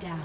down.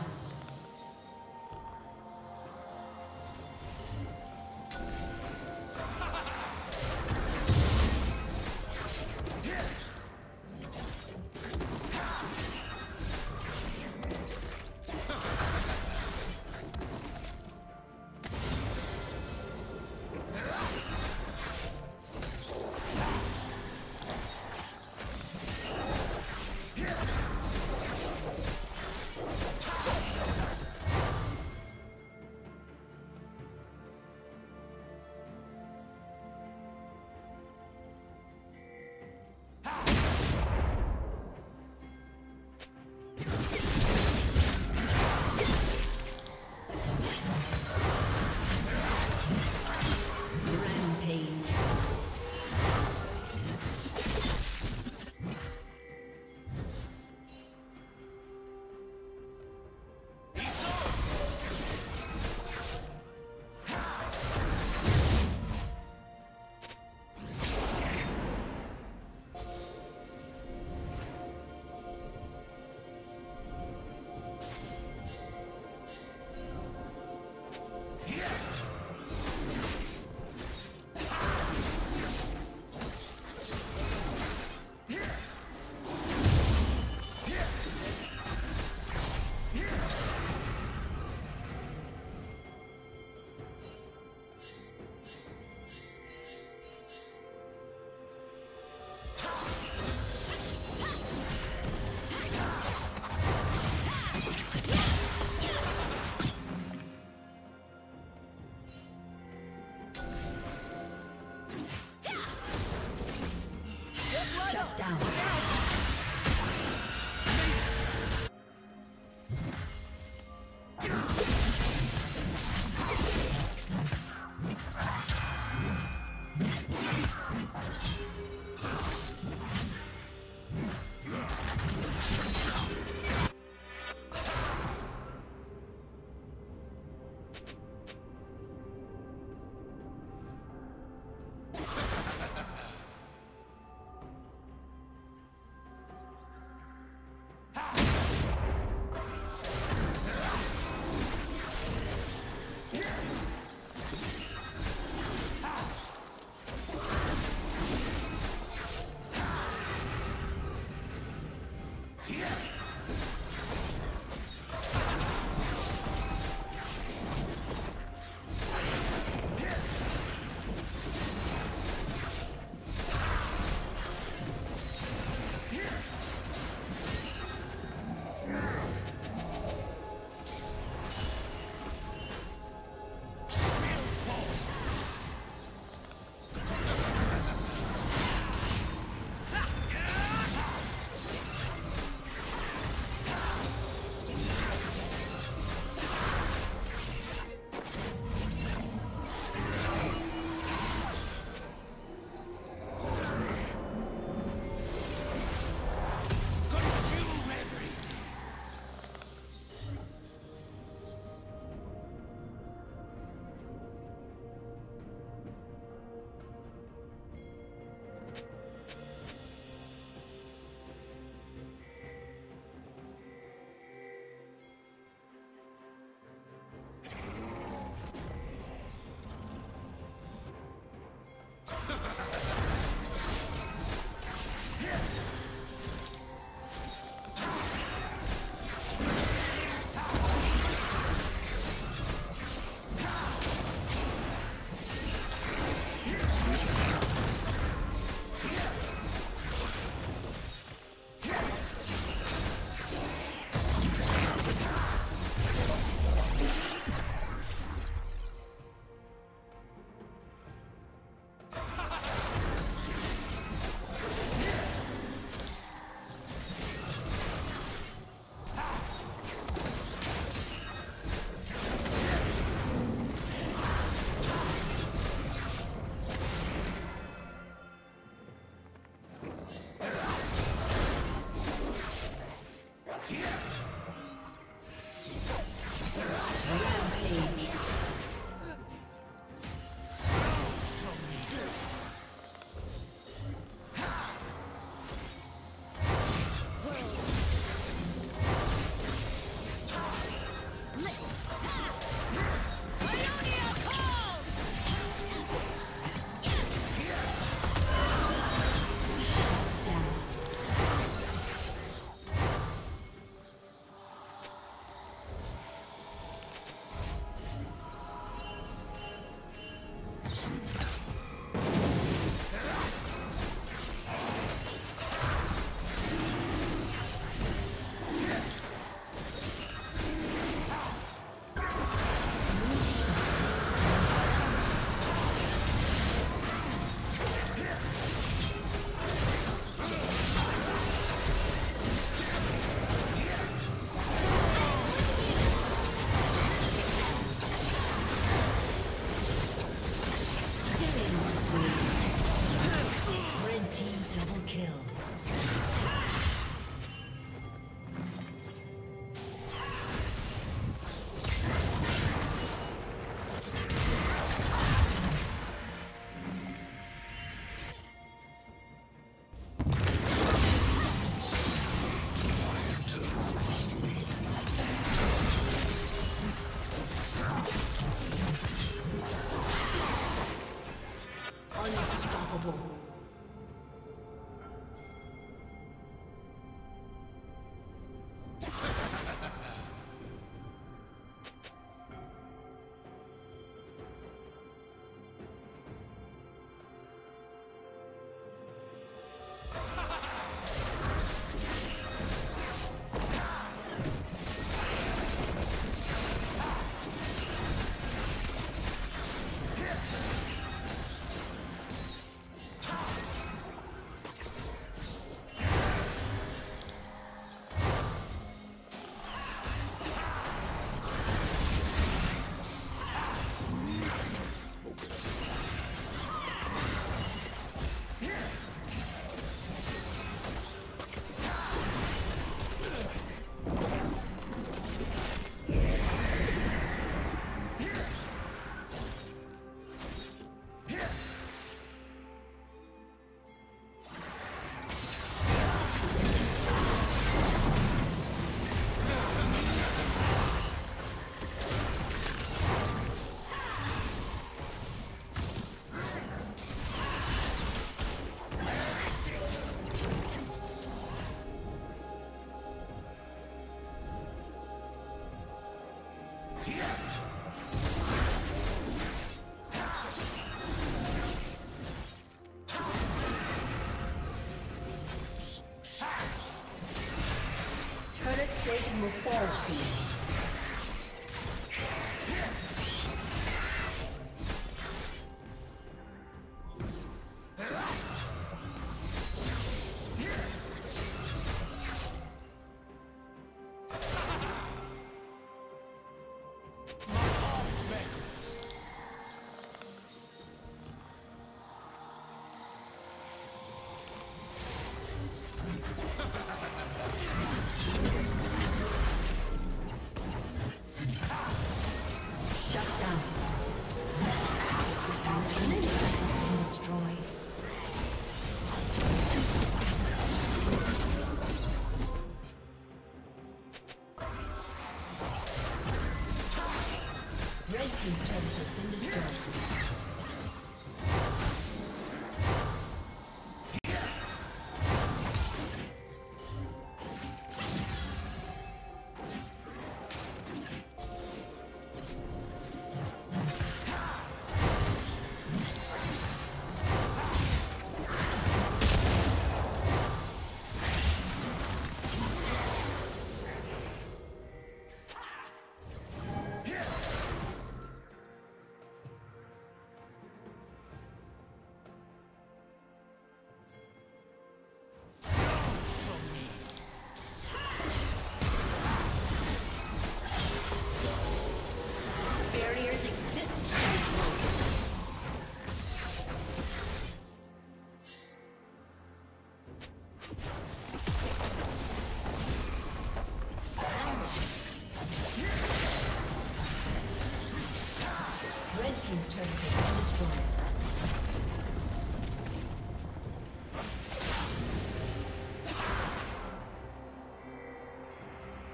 Satan will fall soon.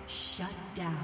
Shut down.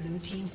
Blue team's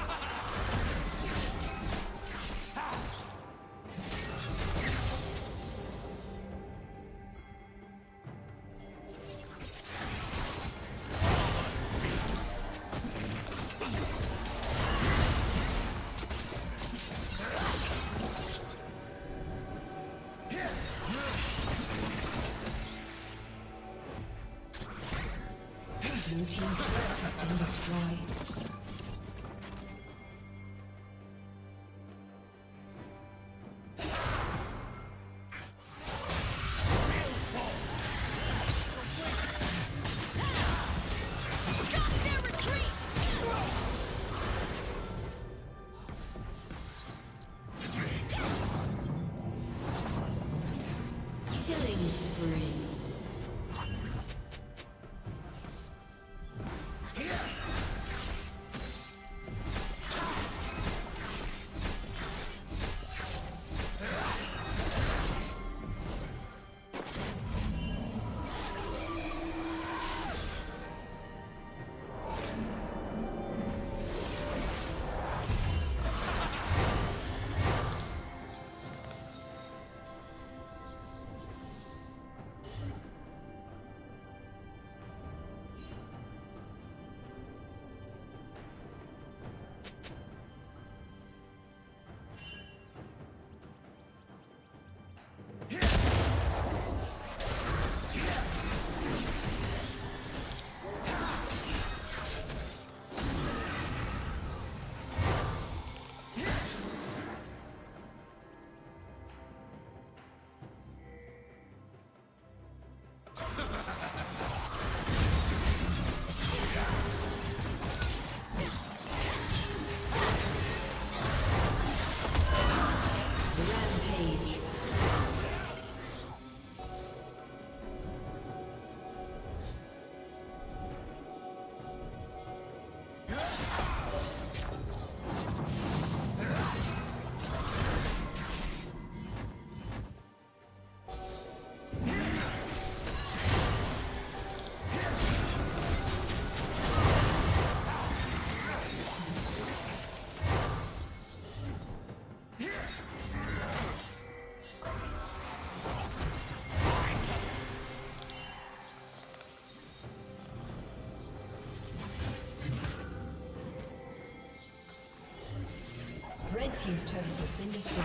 Blue team's turret has been destroyed. Red team's turret has been destroyed.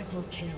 Triple kill.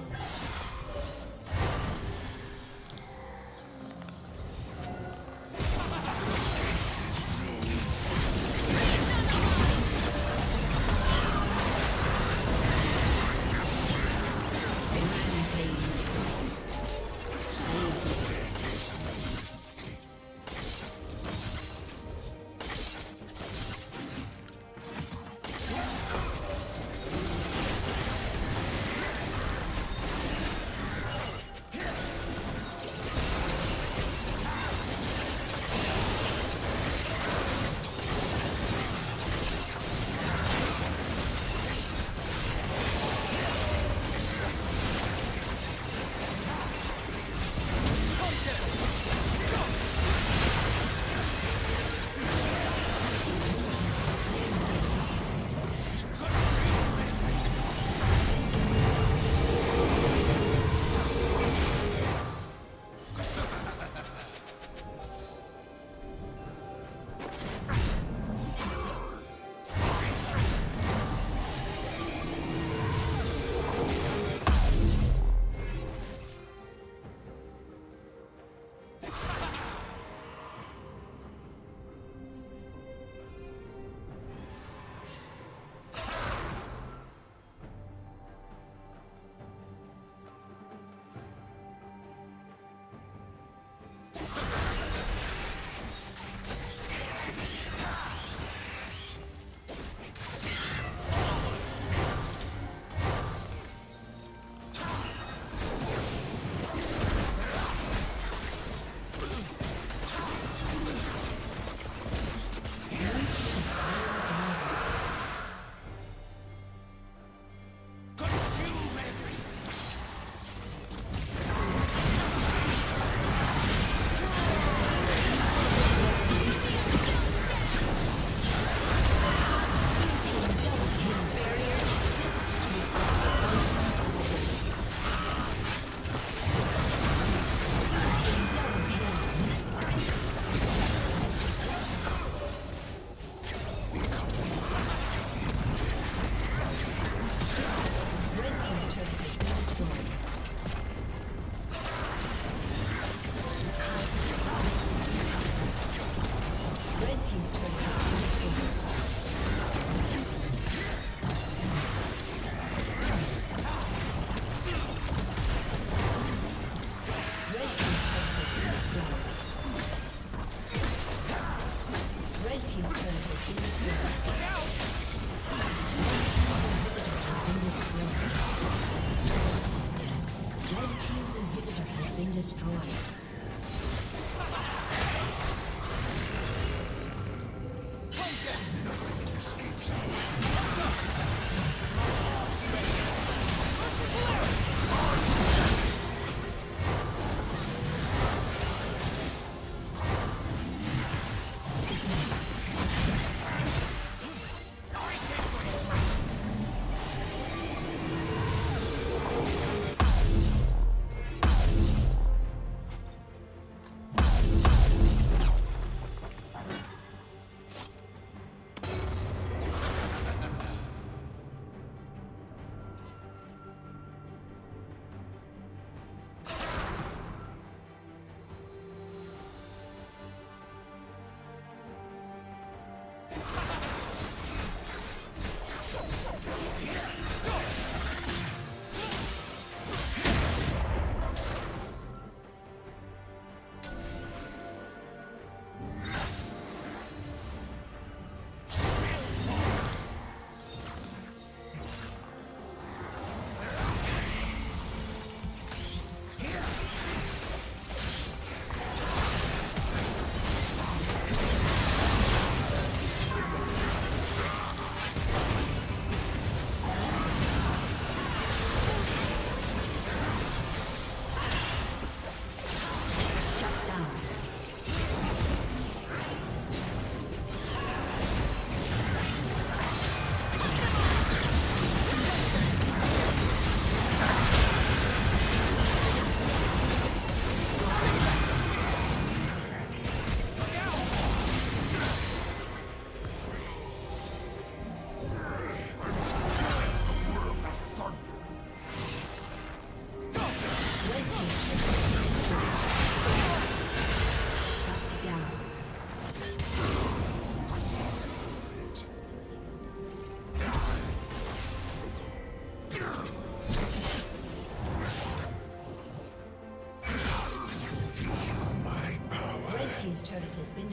been